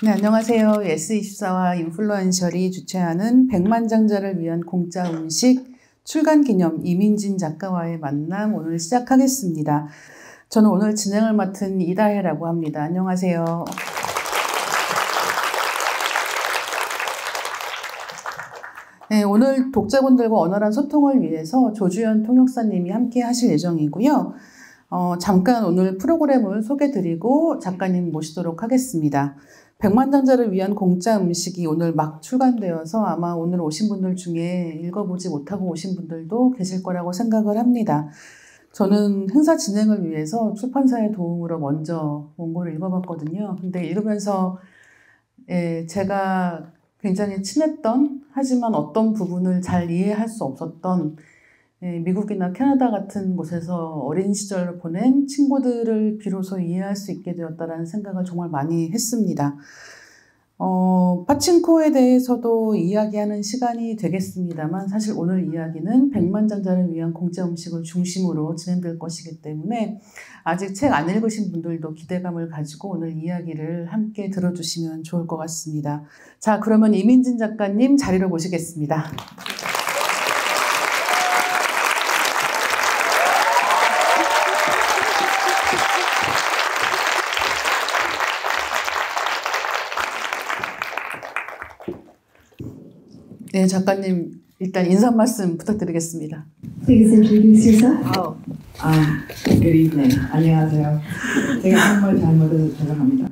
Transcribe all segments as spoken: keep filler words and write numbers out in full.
네, 안녕하세요. 예스이십사와 인플루언셜이 주최하는 백만장자를 위한 공짜 음식 출간 기념 이민진 작가와의 만남 오늘 시작하겠습니다. 저는 오늘 진행을 맡은 이다혜라고 합니다. 안녕하세요. 네, 오늘 독자분들과 원활한 소통을 위해서 조주연 통역사님이 함께 하실 예정이고요. 어, 잠깐 오늘 프로그램을 소개드리고 작가님 모시도록 하겠습니다. 백만장자를 위한 공짜 음식이 오늘 막 출간되어서 아마 오늘 오신 분들 중에 읽어보지 못하고 오신 분들도 계실 거라고 생각을 합니다. 저는 행사 진행을 위해서 출판사의 도움으로 먼저 원고를 읽어봤거든요. 근데 읽으면서 예, 제가 굉장히 친했던 하지만 어떤 부분을 잘 이해할 수 없었던 예, 미국이나 캐나다 같은 곳에서 어린 시절을 보낸 친구들을 비로소 이해할 수 있게 되었다는 생각을 정말 많이 했습니다. 어, 파친코에 대해서도 이야기하는 시간이 되겠습니다만 사실 오늘 이야기는 백만장자를 위한 공짜 음식을 중심으로 진행될 것이기 때문에 아직 책 안 읽으신 분들도 기대감을 가지고 오늘 이야기를 함께 들어주시면 좋을 것 같습니다. 자, 그러면 이민진 작가님 자리로 모시겠습니다. 네, 작가님 일단 인사 말씀 부탁드리겠습니다. Please introduce yourself. Oh, um, good evening. 안녕하세요. 제가 한말 잘못해서 죄송합니다.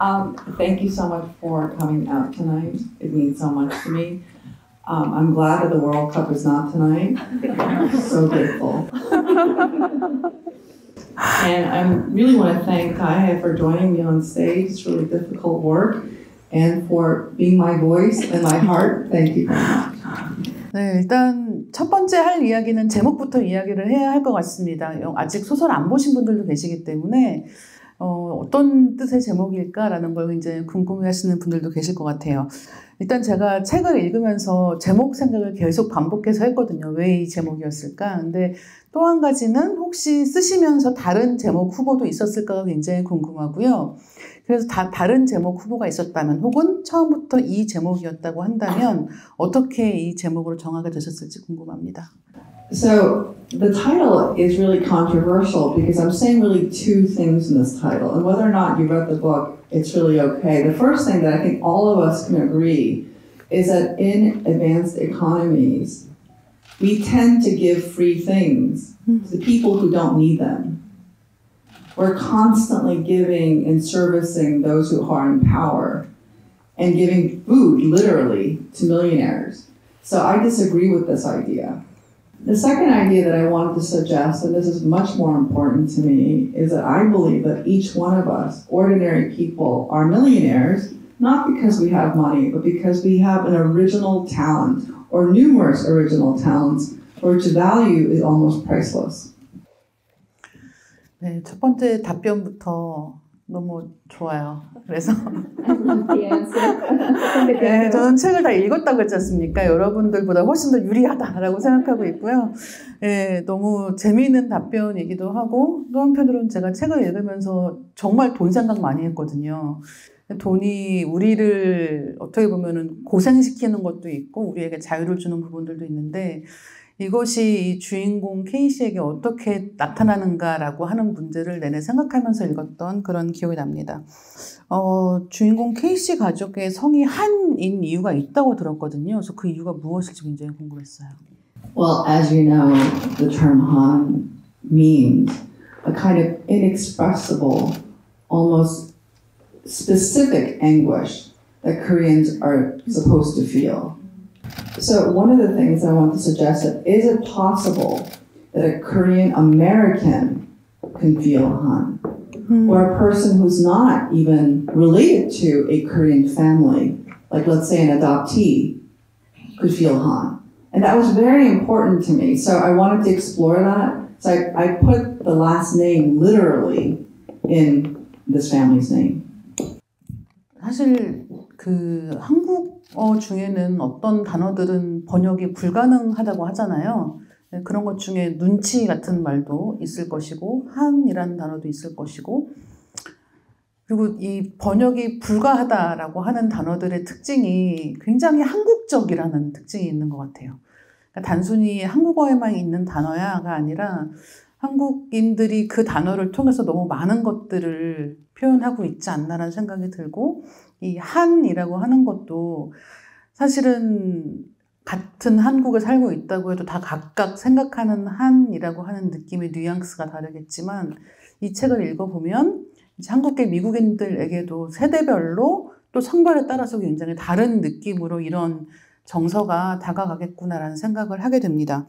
um, thank you so much for coming out tonight. It means so much to me. Um, I'm glad that the World Cup is not tonight. I'm so grateful. And I really want to thank Kai for joining me on stage. It's really difficult work. And for being my voice and my heart, thank you very much. 네, 일단 첫 번째 할 이야기는 제목부터 이야기를 해야 할 것 같습니다. 아직 소설 안 보신 분들도 계시기 때문에 어, 어떤 뜻의 제목일까라는 걸 이제 궁금해하시는 분들도 계실 것 같아요. 일단 제가 책을 읽으면서 제목 생각을 계속 반복해서 했거든요. 왜 이 제목이었을까? 근데 또 한 가지는 혹시 쓰시면서 다른 제목 후보도 있었을까가 굉장히 궁금하고요. 그래서 다 다른 제목 후보가 있었다면 혹은 처음부터 이 제목이었다고 한다면 어떻게 이 제목으로 정하게 되셨을지 궁금합니다. So the title is really controversial because I'm saying really two things in this title. And whether or not you read the book, it's really okay. The first thing that I think all of us can agree is that in advanced economies, we tend to give free things to people who don't need them. We're constantly giving and servicing those who are in power and giving food, literally, to millionaires. So I disagree with this idea. The second idea that I wanted to suggest, and this is much more important to me, is that I believe that each one of us, ordinary people, are millionaires, not because we have money, but because we have an original talent, or numerous original talents, for which value is almost priceless. 네, 첫 번째 답변부터 너무 좋아요. 그래서 네, 저는 책을 다 읽었다고 했지 않습니까? 여러분들보다 훨씬 더 유리하다라고 생각하고 있고요. 네, 너무 재미있는 답변이기도 하고 또 한편으로는 제가 책을 읽으면서 정말 돈 생각 많이 했거든요. 돈이 우리를 어떻게 보면은 고생시키는 것도 있고 우리에게 자유를 주는 부분들도 있는데 이것이 이 주인공 케이씨에게 어떻게 나타나는가라고 하는 문제를 내내 생각하면서 읽었던 그런 기억이 납니다. 어, 주인공 케이씨 가족의 성이 한인 이유가 있다고 들었거든요. 그래서 그 이유가 무엇일지 굉장히 궁금했어요. Well, as you know, the term Han means a kind of inexpressible, almost specific anguish that Koreans are supposed to feel. So one of the things I want to suggest that is it possible that a Korean American can feel Han, mm-hmm. or a person who's not even related to a Korean family, like let's say an adoptee, could feel Han, and that was very important to me. So I wanted to explore that. So I, I put the last name literally in this family's name. 사실 그 한국 어 중에는 어떤 단어들은 번역이 불가능하다고 하잖아요. 그런 것 중에 눈치 같은 말도 있을 것이고 한이라는 단어도 있을 것이고 그리고 이 번역이 불가하다라고 하는 단어들의 특징이 굉장히 한국적이라는 특징이 있는 것 같아요. 그러니까 단순히 한국어에만 있는 단어야가 아니라 한국인들이 그 단어를 통해서 너무 많은 것들을 표현하고 있지 않나라는 생각이 들고, 이 한이라고 하는 것도 사실은 같은 한국에 살고 있다고 해도 다 각각 생각하는 한이라고 하는 느낌의 뉘앙스가 다르겠지만, 이 책을 읽어보면 이제 한국계 미국인들에게도 세대별로 또 성별에 따라서 굉장히 다른 느낌으로 이런 정서가 다가가겠구나라는 생각을 하게 됩니다.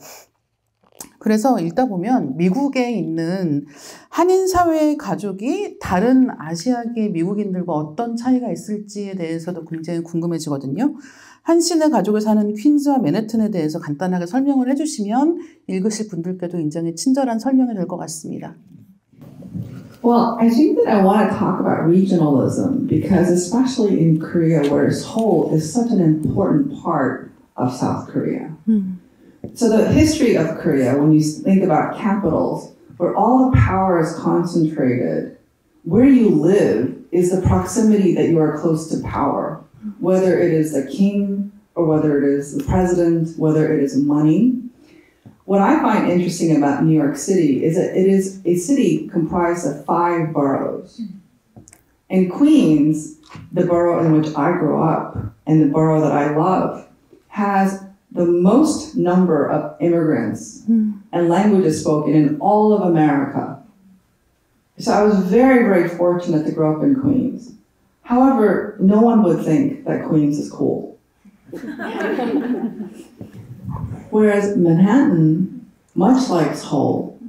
그래서 읽다 보면 미국에 있는 한인 사회의 가족이 다른 아시아계 미국인들과 어떤 차이가 있을지에 대해서도 굉장히 궁금해지거든요. 한 씨네 가족을 사는 퀸즈와 맨해튼에 대해서 간단하게 설명을 해주시면 읽으실 분들께도 굉장히 친절한 설명이 될 것 같습니다. Well, I think that I want to talk about regionalism because especially in Korea where Seoul is such an important part of South Korea. Mm. So the history of Korea, when you think about capitals, where all the power is concentrated, where you live is the proximity that you are close to power, whether it is the king or whether it is the president, whether it is money. What I find interesting about New York City is that it is a city comprised of five boroughs. And Queens, the borough in which I grew up and the borough that I love, has the most number of immigrants mm. and languages spoken in all of America. So I was very, very fortunate to grow up in Queens. However, no one would think that Queens is cool. Whereas Manhattan, much like Seoul,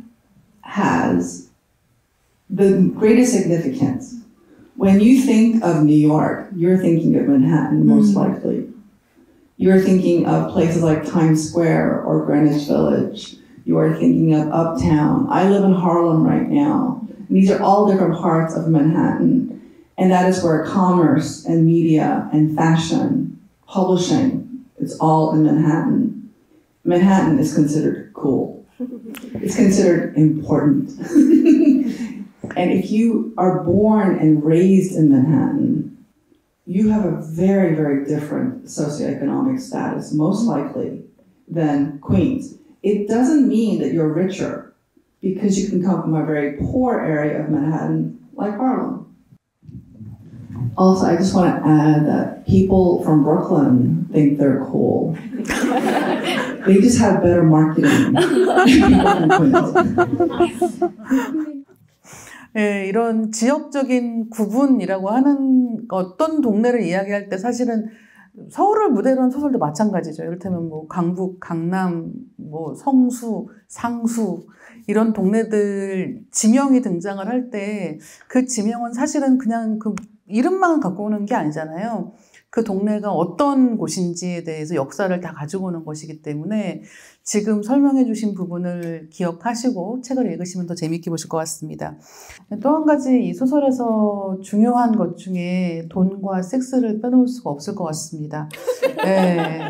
has the greatest significance. When you think of New York, you're thinking of Manhattan most mm-hmm. likely. You're thinking of places like Times Square or Greenwich Village. You are thinking of Uptown. I live in Harlem right now. And these are all different parts of Manhattan. And that is where commerce and media and fashion, publishing, it's all in Manhattan. Manhattan is considered cool. It's considered important. And if you are born and raised in Manhattan, you have a very, very different socioeconomic status, most likely, than Queens. It doesn't mean that you're richer, because you can come from a very poor area of Manhattan, like Harlem. Also, I just want to add that people from Brooklyn think they're cool. They just have better marketing. 네, 이런 지역적인 구분이라고 하는 어떤 동네를 이야기할 때 사실은 서울을 무대로 한 소설도 마찬가지죠. 이를테면 뭐 강북, 강남, 뭐 성수, 상수 이런 동네들 지명이 등장을 할 때 그 지명은 사실은 그냥 그 이름만 갖고 오는 게 아니잖아요. 그 동네가 어떤 곳인지에 대해서 역사를 다 가지고 오는 것이기 때문에 지금 설명해 주신 부분을 기억하시고 책을 읽으시면 더 재미있게 보실 것 같습니다. 또 한 가지 이 소설에서 중요한 것 중에 돈과 섹스를 빼놓을 수가 없을 것 같습니다. 네.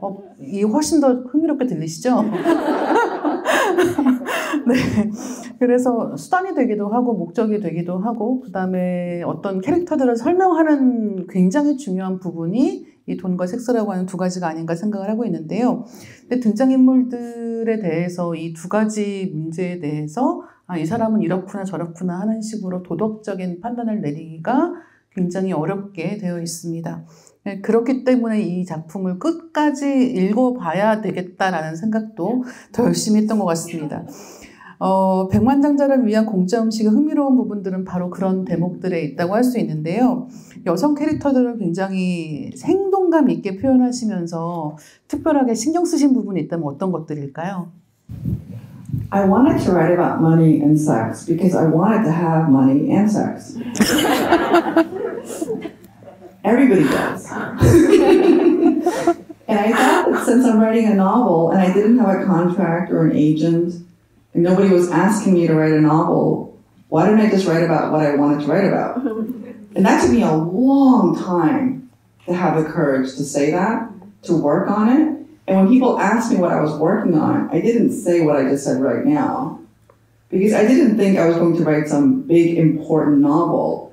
어, 이게 훨씬 더 흥미롭게 들리시죠? 네. 그래서 수단이 되기도 하고 목적이 되기도 하고 그 다음에 어떤 캐릭터들을 설명하는 굉장히 중요한 부분이 이 돈과 섹스라고 하는 두 가지가 아닌가 생각을 하고 있는데요. 근데 등장인물들에 대해서 이 두 가지 문제에 대해서 아, 이 사람은 이렇구나 저렇구나 하는 식으로 도덕적인 판단을 내리기가 굉장히 어렵게 되어 있습니다. 그렇기 때문에 이 작품을 끝까지 읽어봐야 되겠다라는 생각도 더 열심히 했던 것 같습니다. 어, 백만장자를 위한 공짜 음식의 흥미로운 부분들은 바로 그런 대목들에 있다고 할 수 있는데요. 여성 캐릭터들을 굉장히 생동감 있게 표현하시면서 특별하게 신경 쓰신 부분이 있다면 어떤 것들일까요? I wanted to write about money and sex because I wanted to have money and sex. Everybody does. And I thought that since I'm writing a novel and I didn't have a contract or an agent, and nobody was asking me to write a novel, why didn't I just write about what I wanted to write about? And that took me a long time to have the courage to say that, to work on it. And when people asked me what I was working on, I didn't say what I just said right now, because I didn't think I was going to write some big, important novel.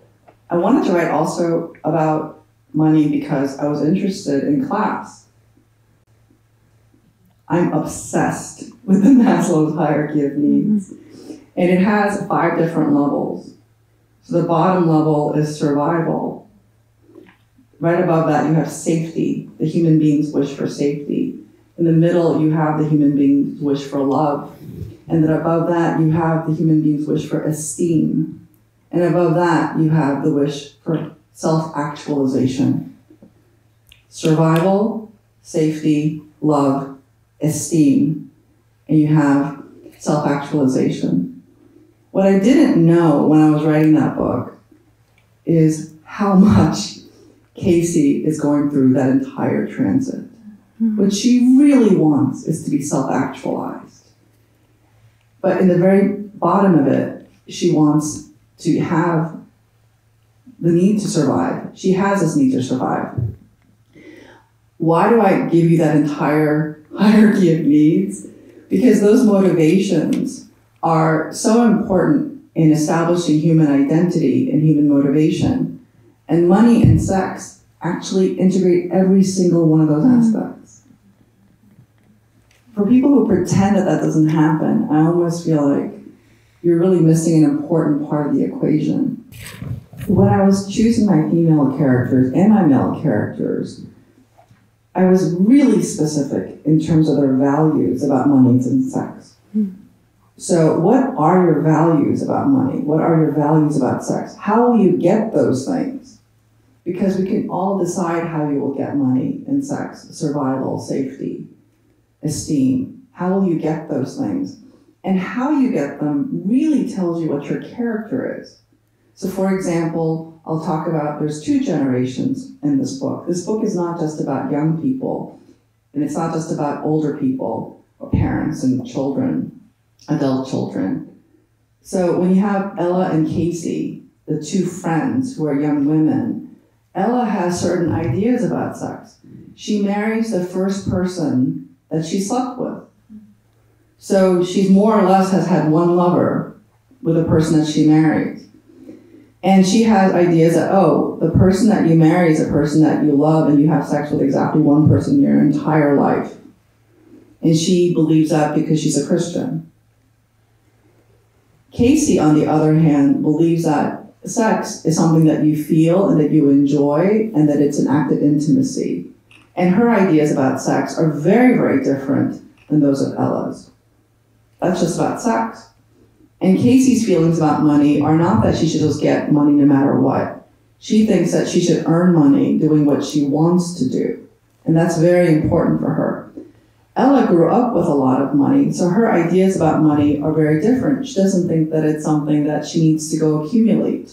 I wanted to write also about money because I was interested in class. I'm obsessed with the Maslow's Hierarchy of Needs. And it has five different levels. So the bottom level is survival. Right above that, you have safety. The human being's wish for safety. In the middle, you have the human being's wish for love. And then above that, you have the human being's wish for esteem. And above that, you have the wish for self-actualization. Survival, safety, love, esteem. And you have self-actualization. What I didn't know when I was writing that book is how much Casey is going through that entire transit. Mm-hmm. What she really wants is to be self-actualized. But in the very bottom of it, she wants to have the need to survive. She has this need to survive. Why do I give you that entire hierarchy of needs? Because those motivations are so important in establishing human identity and human motivation. And money and sex actually integrate every single one of those aspects. For people who pretend that that doesn't happen, I almost feel like you're really missing an important part of the equation. When I was choosing my female characters and my male characters, I was really specific in terms of their values about money and sex. So what are your values about money? What are your values about sex? How will you get those things? Because we can all decide how you will get money and sex, survival, safety, esteem. How will you get those things? And how you get them really tells you what your character is. So for example, I'll talk about, there's two generations in this book. This book is not just about young people, and it's not just about older people, or parents and children, adult children. So when you have Ella and Casey, the two friends who are young women, Ella has certain ideas about sex. She marries the first person that she slept with. So she more or less has had one lover with a person that she marries. And she has ideas that, oh, the person that you marry is a person that you love and you have sex with exactly one person your entire life. And she believes that because she's a Christian. Casey, on the other hand, believes that sex is something that you feel and that you enjoy and that it's an act of intimacy. And her ideas about sex are very, very different than those of Ella's. That's just about sex. And Casey's feelings about money are not that she should just get money no matter what. She thinks that she should earn money doing what she wants to do. And that's very important for her. Ella grew up with a lot of money, so her ideas about money are very different. She doesn't think that it's something that she needs to go accumulate.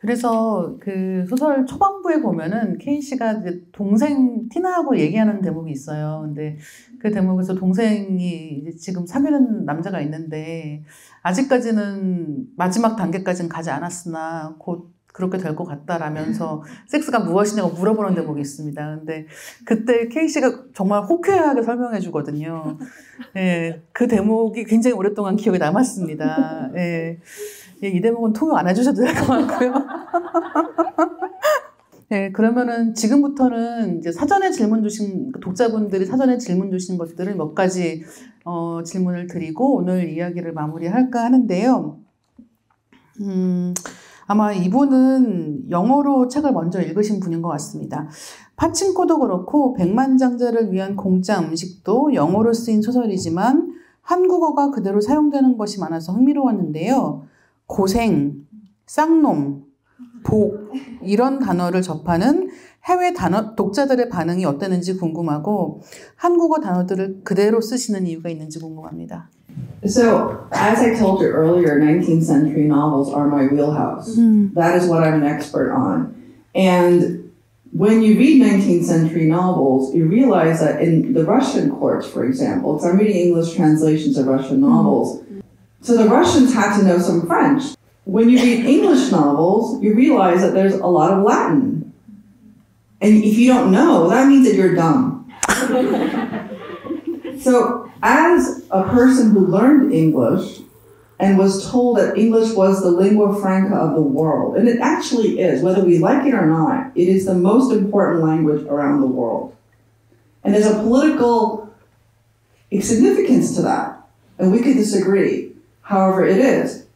그래서 그 소설 초반부에 보면은 케이 씨가 이제 동생 티나하고 얘기하는 대목이 있어요. 근데 그 대목에서 동생이 이제 지금 사귀는 남자가 있는데 아직까지는 마지막 단계까지는 가지 않았으나 곧 그렇게 될 것 같다라면서 섹스가 무엇이냐고 물어보는 대목이 있습니다. 근데 그때 케이 씨가 정말 호쾌하게 설명해 주거든요. 예, 그 대목이 굉장히 오랫동안 기억에 남았습니다. 예. 예, 이 대목은 통역 안 해주셔도 될 것 같고요. 네, 그러면은 지금부터는 이제 사전에 질문 주신, 독자분들이 사전에 질문 주신 것들을 몇 가지 어, 질문을 드리고 오늘 이야기를 마무리할까 하는데요. 음, 아마 이분은 영어로 책을 먼저 읽으신 분인 것 같습니다. 파친코도 그렇고 백만장자를 위한 공짜 음식도 영어로 쓰인 소설이지만 한국어가 그대로 사용되는 것이 많아서 흥미로웠는데요. 고생, 쌍놈, 복 이런 단어를 접하는 해외 단어 독자들의 반응이 어땠는지 궁금하고 한국어 단어들을 그대로 쓰시는 이유가 있는지 궁금합니다. So, as I told you earlier, nineteenth century novels are my wheelhouse. Mm. That is what I'm an expert on. And when you read nineteenth century novels, you realize that in the Russian courts, for example, so I'm reading English translations of Russian novels. Mm. So the Russians had to know some French. When you read English novels, you realize that there's a lot of Latin. And if you don't know, that means that you're dumb. So as a person who learned English, and was told that English was the lingua franca of the world. And it actually is, whether we like it or not, it is the most important language around the world. And there's a political significance to that, and we could disagree. However, it is.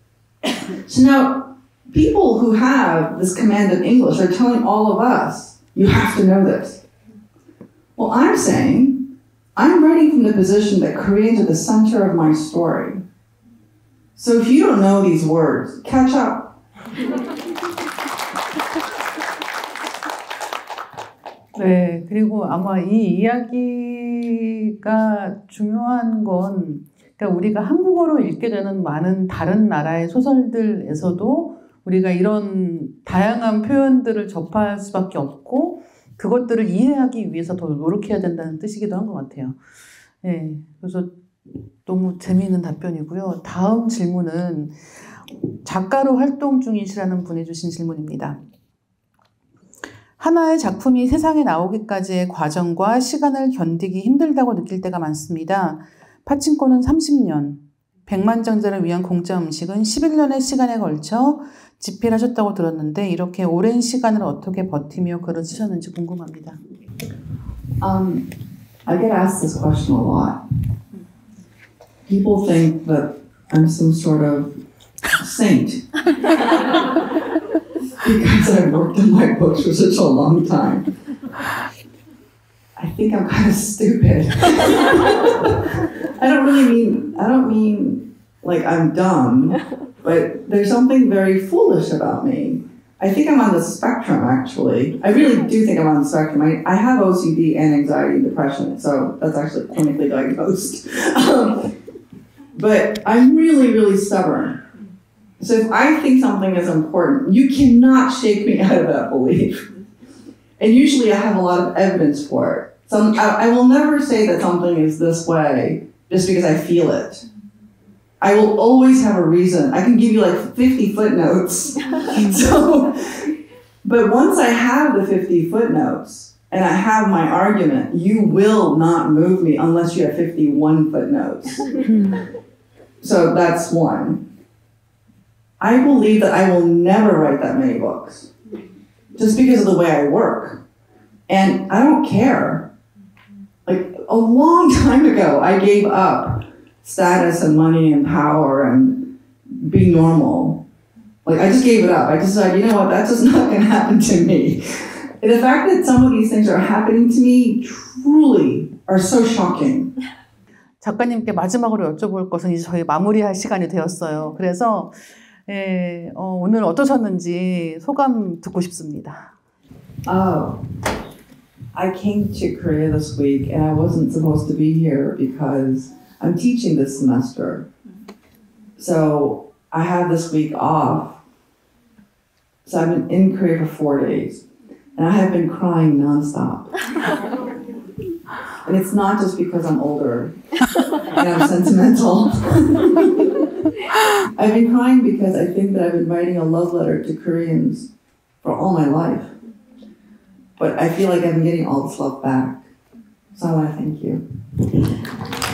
So now, people who have this command of English are telling all of us, you have to know this. Well, I'm saying, I'm writing from the position that Koreans are the center of my story. So if you don't know these words, catch up. 네, 그리고 아마 이 이야기가 중요한 건 그러니까 우리가 한국어로 읽게 되는 많은 다른 나라의 소설들에서도 우리가 이런 다양한 표현들을 접할 수밖에 없고 그것들을 이해하기 위해서 더 노력해야 된다는 뜻이기도 한 것 같아요. 네, 그래서 너무 재미있는 답변이고요. 다음 질문은 작가로 활동 중이시라는 분이 주신 질문입니다. 하나의 작품이 세상에 나오기까지의 과정과 시간을 견디기 힘들다고 느낄 때가 많습니다. 파친코는 삼십 년, 백만장자를 위한 공짜 음식은 십일 년의 시간에 걸쳐 집필하셨다고 들었는데 이렇게 오랜 시간을 어떻게 버티며 글을 쓰셨는지 궁금합니다. Um, I get asked this question a lot. People think that I'm some sort of saint because I worked on my books for such a long time. I think I'm kind of stupid. I don't really mean, I don't mean like I'm dumb, but there's something very foolish about me. I think I'm on the spectrum, actually. I really do think I'm on the spectrum. I, I have O C D and anxiety and depression, so that's actually clinically diagnosed. um, but I'm really, really stubborn. So if I think something is important, you cannot shake me out of that belief. And usually I have a lot of evidence for it. So I, I will never say that something is this way just because I feel it. I will always have a reason. I can give you like fifty footnotes. So, but once I have the fifty footnotes and I have my argument, you will not move me unless you have fifty-one footnotes. So that's one. I believe that I will never write that many books just because of the way I work. And I don't care. Like a long time ago, I gave up status and money and power and be normal. Like I just gave it up. I just decided, you know what, that's just not gonna happen to me. And the fact that some of these things are happening to me truly are so shocking. 작가님께 마지막으로 여쭤볼 것은 이제 저희 마무리할 시간이 되었어요. 그래서 예, 어, 오늘 어떠셨는지 소감 듣고 싶습니다. Oh, I came to Korea this week and I wasn't supposed to be here because I'm teaching this semester. So I have this week off. So I've been in Korea for four days. And I have been crying nonstop. And it's not just because I'm older and I'm sentimental. I've been crying because I think that I've been writing a love letter to Koreans for all my life. But I feel like I'm getting all this love back. So I want to thank you.